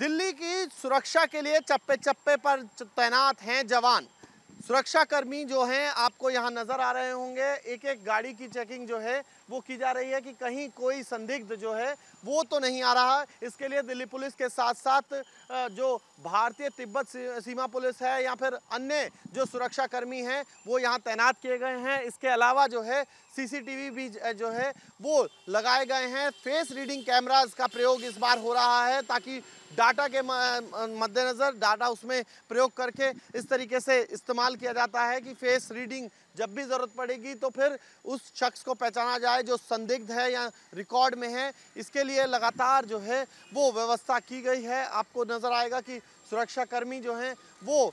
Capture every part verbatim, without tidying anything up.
दिल्ली की सुरक्षा के लिए चप्पे चप्पे पर तैनात हैं जवान, सुरक्षाकर्मी जो हैं आपको यहाँ नज़र आ रहे होंगे। एक एक गाड़ी की चेकिंग जो है वो की जा रही है कि कहीं कोई संदिग्ध जो है वो तो नहीं आ रहा। इसके लिए दिल्ली पुलिस के साथ साथ जो भारतीय तिब्बत सीमा पुलिस है या फिर अन्य जो सुरक्षाकर्मी हैं वो यहाँ तैनात किए गए हैं। इसके अलावा जो है सीसीटीवी भी जो है वो लगाए गए हैं। फेस रीडिंग कैमराज का प्रयोग इस बार हो रहा है ताकि डाटा के मद्देनज़र डाटा उसमें प्रयोग करके इस तरीके से इस्तेमाल किया जाता है कि फेस रीडिंग जब भी ज़रूरत पड़ेगी तो फिर उस शख्स को पहचाना जाए जो संदिग्ध है या रिकॉर्ड में है। इसके लिए लगातार जो है वो व्यवस्था की गई है। आपको नज़र आएगा कि सुरक्षाकर्मी जो हैं वो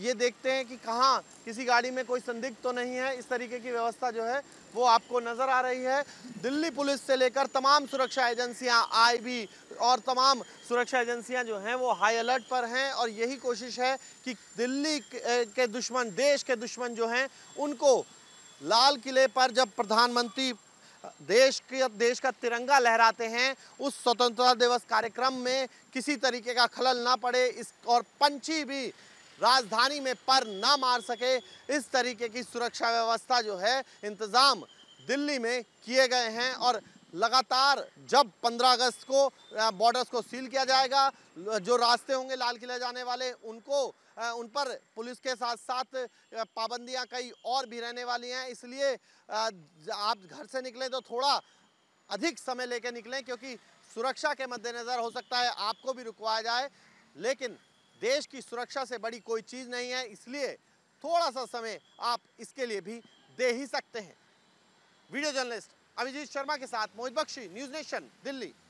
ये देखते हैं कि कहाँ किसी गाड़ी में कोई संदिग्ध तो नहीं है। इस तरीके की व्यवस्था जो है वो आपको नज़र आ रही है। दिल्ली पुलिस से लेकर तमाम सुरक्षा एजेंसियां, आईबी और तमाम सुरक्षा एजेंसियां जो हैं वो हाई अलर्ट पर हैं और यही कोशिश है कि दिल्ली के दुश्मन, देश के दुश्मन जो हैं उनको लाल किले पर जब प्रधानमंत्री देश के देश का तिरंगा लहराते हैं उस स्वतंत्रता दिवस कार्यक्रम में किसी तरीके का खलल ना पड़े इस और पंछी भी राजधानी में पर ना मार सके, इस तरीके की सुरक्षा व्यवस्था जो है इंतज़ाम दिल्ली में किए गए हैं। और लगातार जब पंद्रह अगस्त को बॉर्डर्स को सील किया जाएगा, जो रास्ते होंगे लाल किले जाने वाले उनको उन पर पुलिस के साथ साथ पाबंदियां कई और भी रहने वाली हैं। इसलिए आप घर से निकलें तो थोड़ा अधिक समय लेकर निकलें क्योंकि सुरक्षा के मद्देनज़र हो सकता है आपको भी रुकवाया जाए, लेकिन देश की सुरक्षा से बड़ी कोई चीज़ नहीं है, इसलिए थोड़ा सा समय आप इसके लिए भी दे ही सकते हैं। वीडियो जर्नलिस्ट अभिजीत शर्मा के साथ मोहित बख्शी, न्यूज़ नेशन, दिल्ली।